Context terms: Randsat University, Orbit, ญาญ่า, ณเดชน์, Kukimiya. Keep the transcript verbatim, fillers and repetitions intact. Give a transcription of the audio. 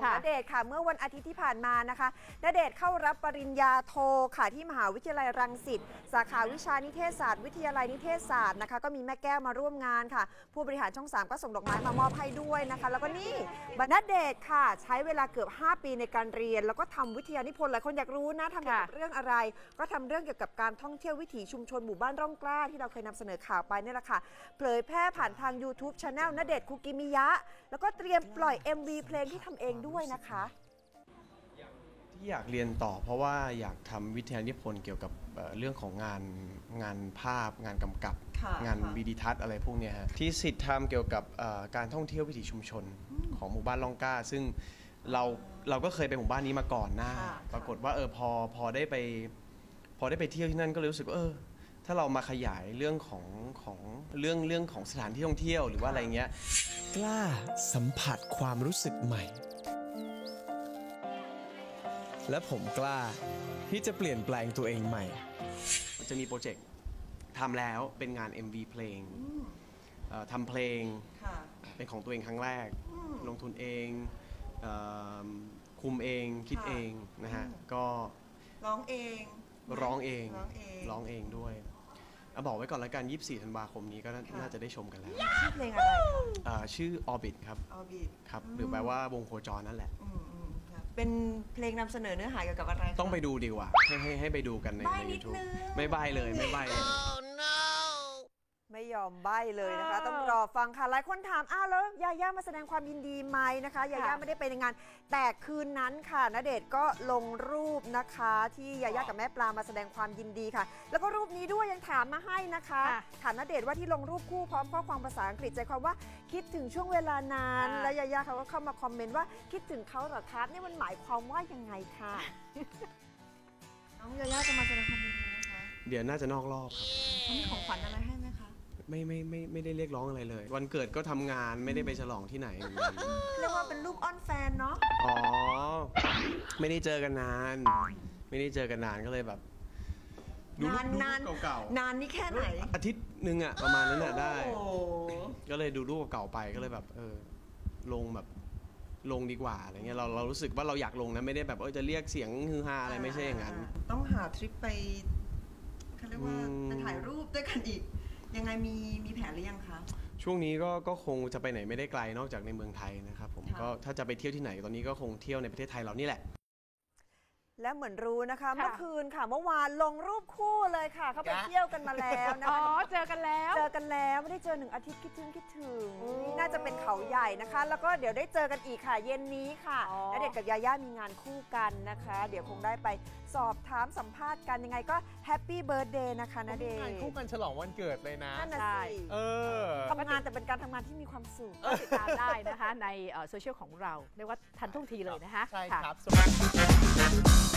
ของณเดชน์ค่ะเมื่อวันอาทิตย์ที่ผ่านมานะคะณเดชน์เข้ารับปริญญาโทค่ะที่มหาวิทยาลัยรังสิตสาขาวิชานิเทศศาสตร์วิทยาลัยนิเทศศาสตร์นะคะก็มีแม่แก้วมาร่วมงานค่ะผู้บริหารช่องสามก็ส่งดอกไม้มามอบให้ด้วยนะคะแล้วก็นี่ณเดชน์ค่ะใช้เวลาเกือบห้าปีในการเรียนแล้วก็ทำวิทยานิพนธ์หลายคนอยากรู้นะทำเกี่ยวกับเรื่องอะไรก็ทำเรื่องเกี่ยวกับการท่องเที่ยววิถีชุมชนหมู่บ้านร่องกล้าที่เราเคยนำเสนอข่าวไปนี่แหละค่ะเผยแพร่ผ่านทาง ยูทูบ ชาแนล ณเดชน์ คุกิมิยะแล้วก็เตรียมปล่อย เอ็ม วี เพลงที่ทำเองด้วยนะคะที่อยากเรียนต่อเพราะว่าอยากทำวิทยานิพนธ์เกี่ยวกับเรื่องของงานงานภาพงานกำกับงานวิดีทัศน์อะไรพวกนี้ฮะที่สิทธิ์ทำเกี่ยวกับการท่องเที่ยววิถีชุมชนของหมู่บ้านล่องกล้าซึ่งเราเราก็เคยไปหมู่บ้านนี้มาก่อนหน้าปรากฏว่าเออพอพอได้ไปพอได้ไปเที่ยวที่นั่นก็รู้สึกว่าเออถ้าเรามาขยายเรื่องของของเรื่องเรื่องของสถานที่ท่องเที่ยวหรือว่าอะไรเงี้ยกล้าสัมผัสความรู้สึกใหม่และผมกล้าที่จะเปลี่ยนแปลงตัวเองใหม่จะมีโปรเจกต์ทำแล้วเป็นงาน เอ็ม วี เพลงทำเพลงเป็นของตัวเองครั้งแรกลงทุนเองคุมเองคิดเองนะฮะก็ร้องเองร้องเองร้องเองด้วยเอาบอกไว้ก่อนแล้วกันยี่สิบสี่ธันวาคมนี้ก็น่าจะได้ชมกันแล้วชื่อเพลงอะไรชื่อ ออร์บิท ครับ ออร์บิท ครับหรือแปลว่าวงโคจรนั่นแหละเป็นเพลงนำเสนอเนื้อหาเกี่ยวกับอะไรต้องไปดูดีกว่าให้ให้ไปดูกันใน ยูทูบ ไม่ใบ้เลยไม่ใบ้เลยไม่ยอมใบ้เลยนะคะต้องรอฟังค่ะหลายคนถามอ้าวแล้วยาย่ามาแสดงความยินดีไหมนะคะยาย่าไม่ได้ไปในงานแต่คืนนั้นค่ะณเดชน์ก็ลงรูปนะคะที่ยาย่ากับแม่ปลามาแสดงความยินดีค่ะแล้วก็รูปนี้ด้วยยังถามมาให้นะคะถามณเดชน์ว่าที่ลงรูปคู่พร้อมข้อความภาษาอังกฤษใจความว่าคิดถึงช่วงเวลานั้นแล้วยาย่าเขาก็เข้ามาคอมเมนต์ว่าคิดถึงเขาเหรอครับนี่มันหมายความว่ายังไงค่ะน้องยาย่าจะมาแสดงความยินดีไหมคะเดี๋ยวน่าจะนอกรอบครับมีของขวัญอะไรให้ไหมคะไม่ไม่ไม่ไม่ได้เรียกร้องอะไรเลยวันเกิดก็ทำงานไม่ได้ไปฉลองที่ไหนเรียกว่าเป็นลูกอ้อนแฟนเนาะอ๋อไม่ได้เจอกันนานไม่ได้เจอกันนานก็เลยแบบดูรูปเก่าๆนานนี่แค่ไหนอาทิตย์หนึ่งอะประมาณนั้นอะได้ก็เลยดูรูปเก่าไปก็เลยแบบเออลงแบบลงดีกว่าอะไรเงี้ยเราเรารู้สึกว่าเราอยากลงนะไม่ได้แบบเออจะเรียกเสียงฮือฮาอะไรไม่ใช่อย่างนั้นต้องหาทริปไปเขาเรียกว่าไปถ่ายรูปด้วยกันอีกยังไงมีมีแผนหรือยังคะช่วงนี้ก็ก็คงจะไปไหนไม่ได้ไกลนอกจากในเมืองไทยนะครับผมก็ถ้าจะไปเที่ยวที่ไหนตอนนี้ก็คงเที่ยวในประเทศไทยเรานี่แหละและเหมือนรู้นะคะเมื่อคืนค่ะเมื่อวานลงรูปคู่เลยค่ะเขาไปเที่ยวกันมาแล้วนะคะอ๋อเจอกันแล้วเจอกันแล้วไม่ได้เจอหนึ่งอาทิตย์คิดถึงคิดถึงน่าจะเป็นเขาใหญ่นะคะแล้วก็เดี๋ยวได้เจอกันอีกค่ะเย็นนี้ค่ะณเดชน์กับยาย่ามีงานคู่กันนะคะเดี๋ยวคงได้ไปสอบถามสัมภาษณ์กันยังไงก็แฮปปี้เบิร์ธเดย์นะคะณเดชน์งานคู่กันฉลองวันเกิดเลยนะใช่เออทำงานแต่เป็นการทำงานที่มีความสุขติดตามได้นะคะในโซเชียลของเราเรียกว่าทันท่วงทีเลยนะคะใช่ครับ